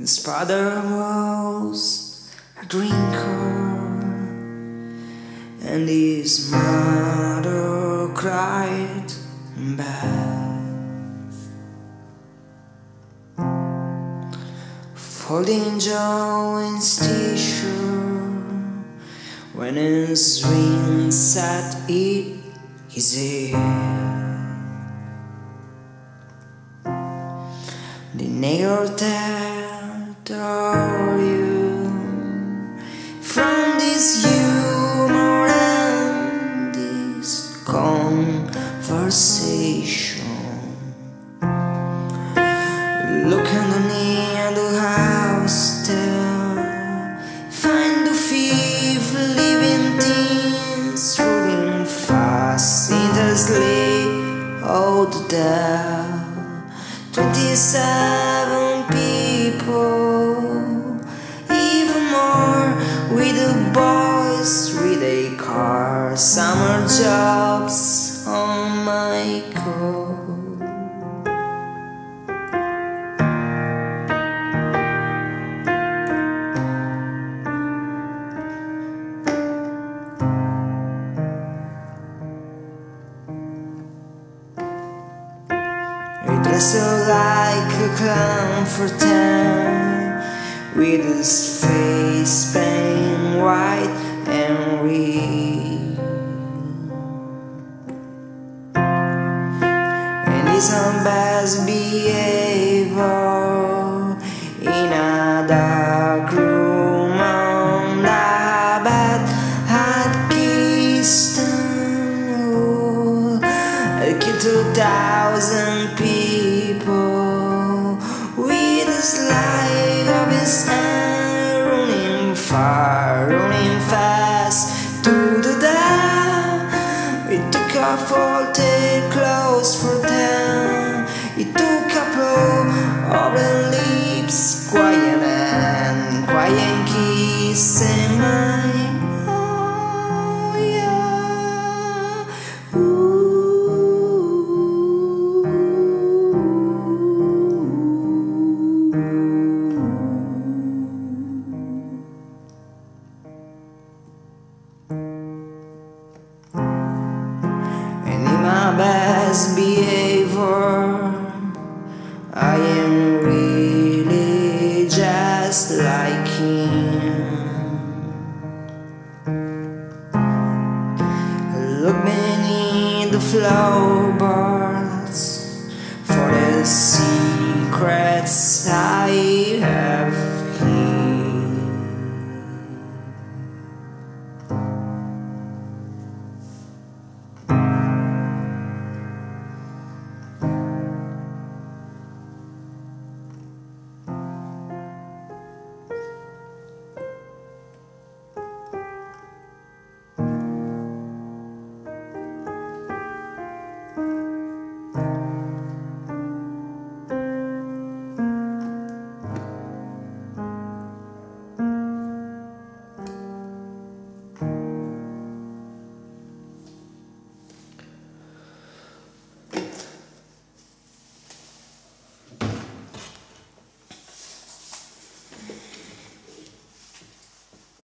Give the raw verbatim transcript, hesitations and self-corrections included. His father was a drinker, and his mother cried in bed. Folding Joe's t-shirt when his ring sat in his ear. The neighbor that are you from this humor and this conversation. Look underneath the house there, find the fifth living things rolling fast in the sleep of the dead. Twenty-seven people, even more, with the boys, with a car, summer jobs on my coat. Dressed like a clown for ten, with his face painted white and red, and his best behavior in a dark room on the bed. I'd kissed them all, I'd killed two thousand people with the slide of his hand, running far, running fast to the dam. He took off all their clothes for them. He took a blow of the lips, quiet and quiet kiss in mine. Best behavior I am